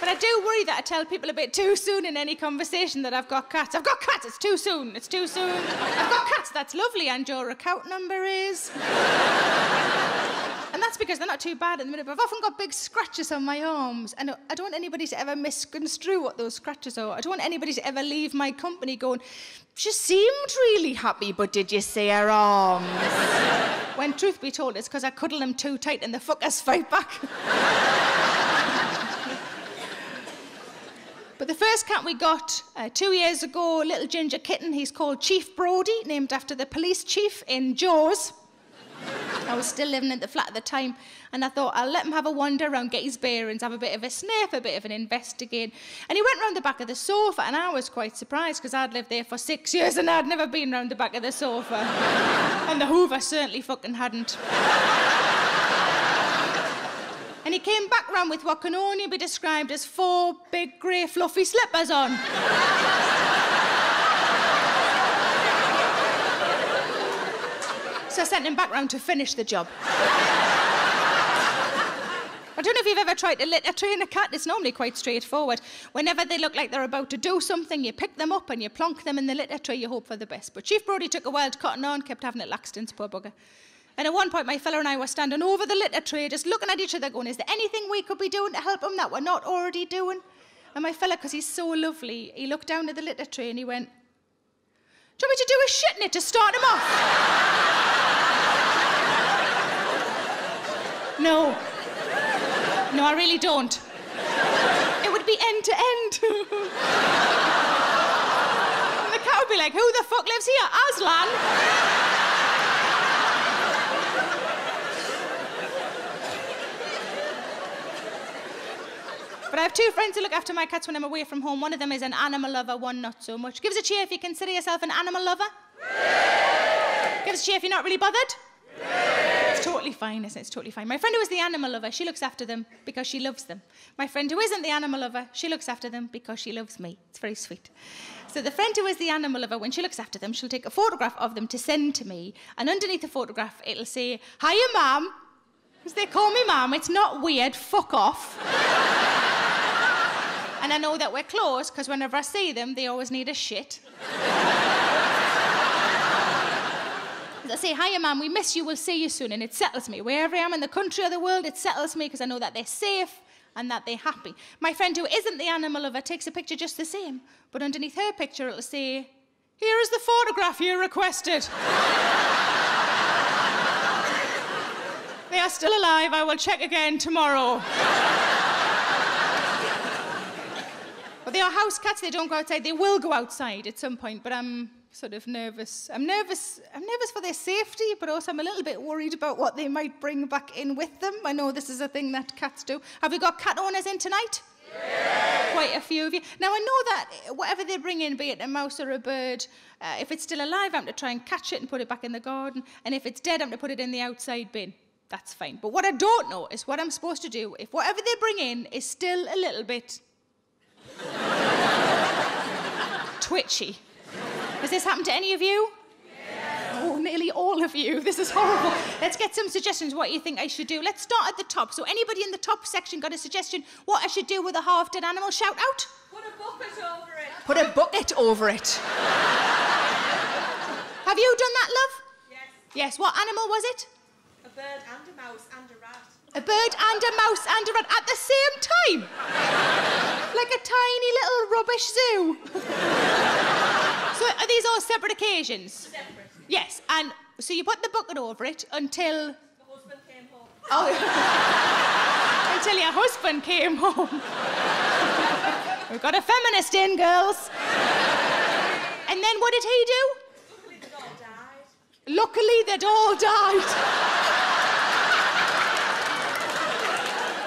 But I do worry that I tell people a bit too soon in any conversation that I've got cats. I've got cats, it's too soon, it's too soon. I've got cats, that's lovely, and your account number is... And that's because they're not too bad at the minute, but I've often got big scratches on my arms, and I don't want anybody to ever misconstrue what those scratches are. I don't want anybody to ever leave my company going, she seemed really happy, but did you see her arms? When truth be told, it's because I cuddle them too tight and the fuckers fight back. But the first cat we got 2 years ago, a little ginger kitten, he's called Chief Brody, named after the police chief in Jaws. I was still living at the flat at the time, and I thought, I'll let him have a wander around, get his bearings, have a bit of a sniff, a bit of an investigate. And he went round the back of the sofa, and I was quite surprised, because I'd lived there for 6 years, and I'd never been round the back of the sofa. And the Hoover certainly fucking hadn't. And he came back round with what can only be described as 4 big grey fluffy slippers on. So I sent him back round to finish the job. I don't know if you've ever tried to litter train a cat. It's normally quite straightforward. Whenever they look like they're about to do something, you pick them up and you plonk them in the litter tray, you hope for the best. But Chief Brody took a while to cotton on, kept having it laxed, poor bugger. And at one point, my fella and I were standing over the litter tray, just looking at each other going, is there anything we could be doing to help him that we're not already doing? And my fella, because he's so lovely, he looked down at the litter tray and he went, do you want me to do a shit in it to start him off? No. No, I really don't. It would be end to end. And the cat would be like, who the fuck lives here? Aslan? But I have 2 friends who look after my cats when I'm away from home. One of them is an animal lover, one not so much. Give us a cheer if you consider yourself an animal lover. Give us a cheer if you're not really bothered. It's totally fine, isn't it? It's totally fine. My friend who is the animal lover, she looks after them because she loves them. My friend who isn't the animal lover, she looks after them because she loves me. It's very sweet. So the friend who is the animal lover, when she looks after them, she'll take a photograph of them to send to me, and underneath the photograph, it'll say, hiya, ma'am. Because they call me ma'am. It's not weird. Fuck off. And I know that we're close because whenever I see them, they always need a shit. I say, hiya, ma'am, we miss you, we'll see you soon. And it settles me. Wherever I am in the country or the world, it settles me because I know that they're safe and that they're happy. My friend who isn't the animal lover takes a picture just the same, but underneath her picture, it'll say, here is the photograph you requested. They are still alive. I will check again tomorrow. But they are house cats. They don't go outside. They will go outside at some point, but I'm sort of nervous. I'm nervous for their safety, but also I'm a little bit worried about what they might bring back in with them. I know this is a thing that cats do. Have we got cat owners in tonight? Yeah. Quite a few of you. Now, I know that whatever they bring in, be it a mouse or a bird, if it's still alive, I'm to try and catch it and put it back in the garden. And if it's dead, I'm to put it in the outside bin. That's fine. But what I don't know is what I'm supposed to do if whatever they bring in is still a little bit... twitchy. Has this happened to any of you? Yeah. Oh, nearly all of you. This is horrible. Let's get some suggestions what you think I should do. Let's start at the top. So anybody in the top section got a suggestion what I should do with a half-dead animal? Shout out. Put a bucket over it. Put a bucket over it. Have you done that, love? Yes. Yes. What animal was it? A bird and a mouse and a rat. A bird and a mouse and a rat at the same time? Like a tiny little rubbish zoo. So are these all separate occasions? Separate. Yes, and so you put the bucket over it until... the husband came home. Oh. Until your husband came home. We've got a feminist in, girls. And then what did he do? Luckily, they'd all died. Luckily, they'd all died.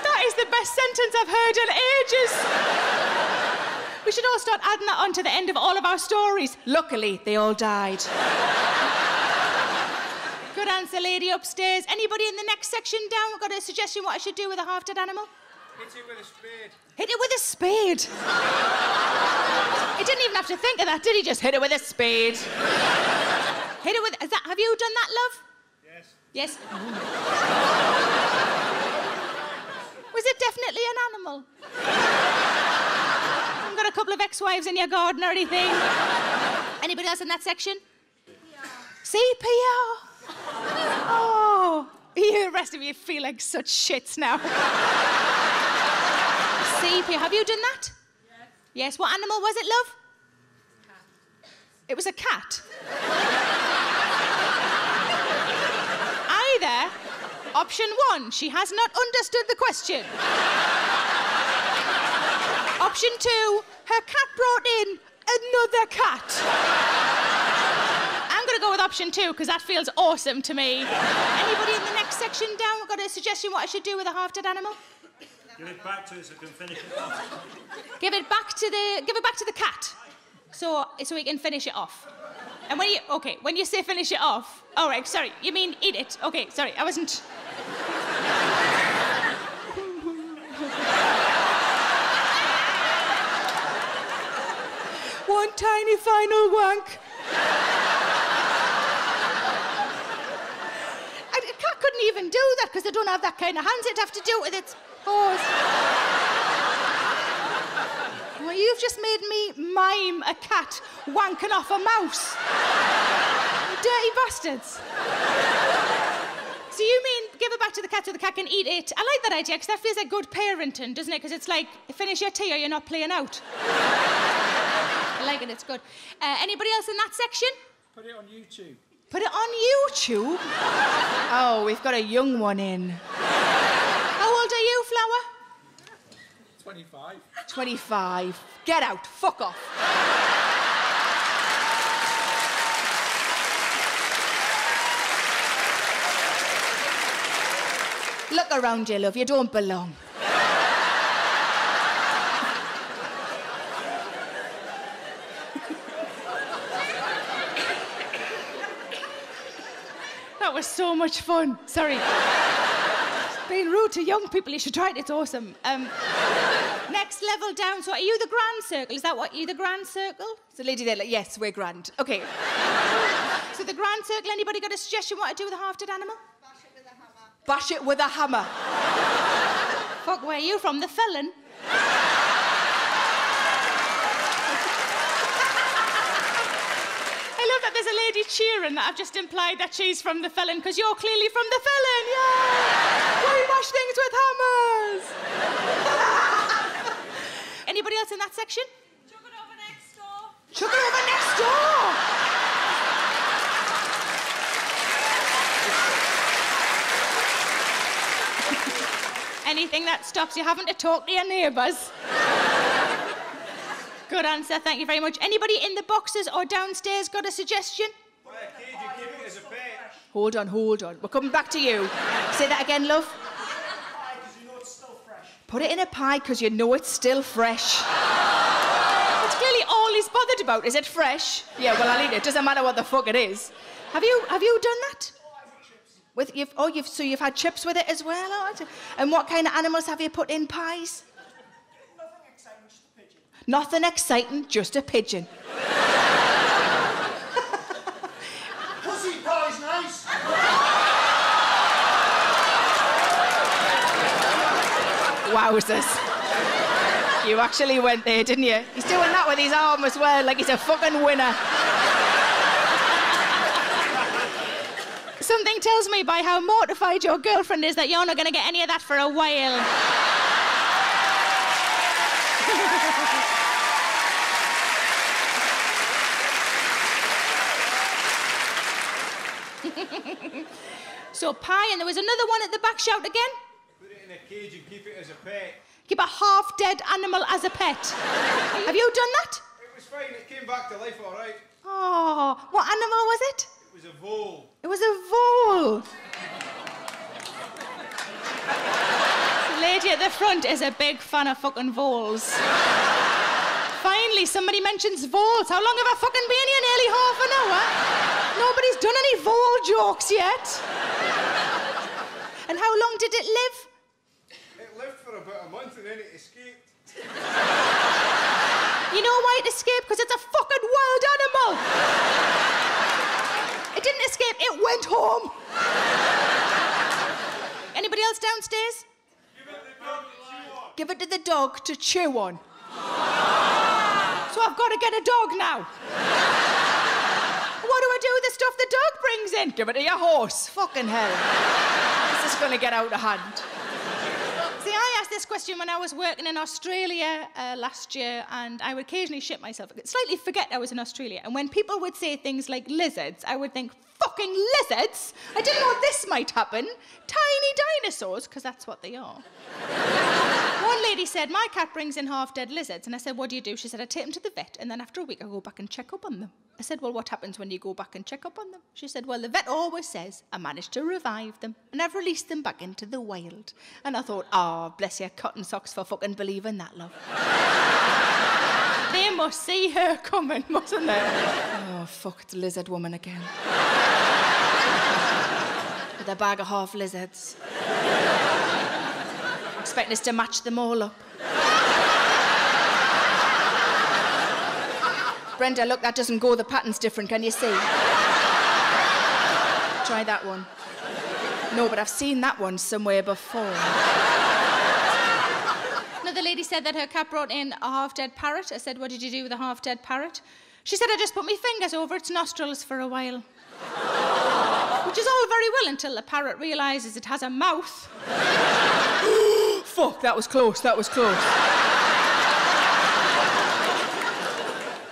That is the best sentence I've heard in ages. We should all start adding that on to the end of all of our stories. Luckily, they all died. Good answer, lady upstairs. Anybody in the next section down got a suggestion what I should do with a half-dead animal? Hit it with a spade. Hit it with a spade. He didn't even have to think of that, did he? Just hit it with a spade. Hit it with... is that, have you done that, love? Yes. Yes. Oh. Was it definitely an animal? couple of ex-wives in your garden or anything? Anybody else in that section? C.P.R. Oh, you, the rest of you feel like such shits now. C.P.R. Have you done that? Yes. Yes. What animal was it, love? Cat. It was a cat. Either option one, she has not understood the question. Option two, her cat brought in another cat. I'm going to go with option two, because that feels awesome to me. Anybody in the next section down got a suggestion what I should do with a half-dead animal? Give it back to us so we can finish it off. Give it back to the cat, so we can finish it off. And when you say finish it off, all right, sorry, you mean eat it. Okay, sorry, I wasn't... One tiny final wank. A cat couldn't even do that because they don't have that kind of hands. It'd have to do it with its paws. Well, you've just made me mime a cat wanking off a mouse. You dirty bastards. So you mean give it back to the cat so the cat can eat it? I like that idea because that feels like good parenting, doesn't it? Because it's like, finish your tea or you're not playing out. I like it, it's good. Anybody else in that section? Put it on YouTube. Put it on YouTube? Oh, we've got a young one in. How old are you, Flower? 25. 25. Get out, fuck off. Look around you, love, you don't belong. That was so much fun. Sorry. Being rude to young people, you should try it, it's awesome. Next level down, so are you the grand circle? Is that what, you the grand circle? It's the lady there, like, yes, we're grand. Okay. So the grand circle, anybody got a suggestion what to do with a half-dead animal? Bash it with a hammer. Bash it with a hammer. Fuck, where are you from? The Felon? There's a lady cheering that I've just implied that she's from the Felon, because you're clearly from the Felon, yeah! We bash things with hammers! Anybody else in that section? Chuck it over next door! Chuck it over next door! Anything that stops you having to talk to your neighbours. Good answer, thank you very much. Anybody in the boxes or downstairs got a suggestion? Well, kid, you're giving us a bit. Hold on, hold on. We're coming back to you. Say that again, love. Pie, because you know it's still fresh. Put it in a pie because you know it's still fresh. That's clearly all he's bothered about. Is it fresh? Yeah, well, I'll eat it. Doesn't matter what the fuck it is. Have you done that? With you've oh you've so you've had chips with it as well. And what kind of animals have you put in pies? Nothing exciting, just a pigeon. Pussy pie's nice. Wowzers. You actually went there, didn't you? He's doing that with his arm as well, like he's a fucking winner. Something tells me by how mortified your girlfriend is that you're not going to get any of that for a while. So pie, and there was another one at the back. Shout again. Put it in a cage and keep it as a pet. Keep a half-dead animal as a pet. Have you done that? It was fine. It came back to life, all right. Oh, what animal was it? It was a vole. It was a vole. The lady at the front is a big fan of fucking voles. Finally, somebody mentions voles. How long have I fucking been here? Nearly half an hour. Nobody's done any vole jokes yet. And how long did it live? It lived for about a month and then it escaped. You know why it escaped? Because it's a fucking wild animal. It didn't escape, it went home. Anybody else downstairs? Give it to the dog to chew on. Give it to the dog to chew on. so I've got to get a dog now. What do I do with the stuff the dog brings in? Give it to your horse. Fucking hell. This is going to get out of hand. See, I asked this question when I was working in Australia last year, and I would occasionally shit myself. I'd slightly forget I was in Australia, and when people would say things like lizards, I would think, fucking lizards? I didn't know this might happen. Tiny dinosaurs, because that's what they are. One lady said, my cat brings in half-dead lizards, and I said, what do you do? She said, I take them to the vet, and then after a week, I go back and check up on them. I said, well, what happens when you go back and check up on them? She said, well, the vet always says, I managed to revive them, and I've released them back into the wild. And I thought, ah, oh, bless your cotton socks for fucking believing that, love. They must see her coming, mustn't they? Oh, fuck, it's lizard woman again. With a bag of half lizards. Expecting us to match them all up. Brenda, look, that doesn't go. The pattern's different, can you see? Try that one. No, but I've seen that one somewhere before. Another lady said that her cat brought in a half-dead parrot. I said, what did you do with a half-dead parrot? She said, I just put my fingers over its nostrils for a while. Which is all very well until the parrot realises it has a mouth. Fuck, that was close, that was close.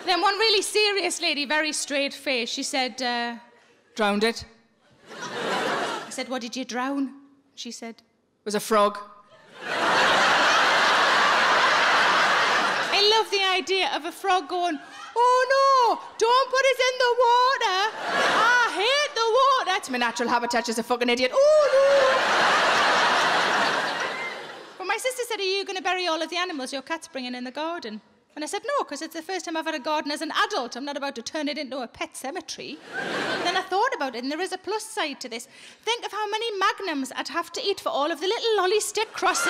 Then one really serious lady, very straight face, she said, drowned it. I said, what did you drown? She said, it was a frog. I love the idea of a frog going, oh no, don't put us in the water. I hate the water. It's my natural habitat, she's a fucking idiot. Oh no. My sister said, are you going to bury all of the animals your cat's bringing in the garden? And I said, no, because it's the first time I've had a garden as an adult. I'm not about to turn it into a pet cemetery. Then I thought about it, and there is a plus side to this. Think of how many magnums I'd have to eat for all of the little lolly stick crosses.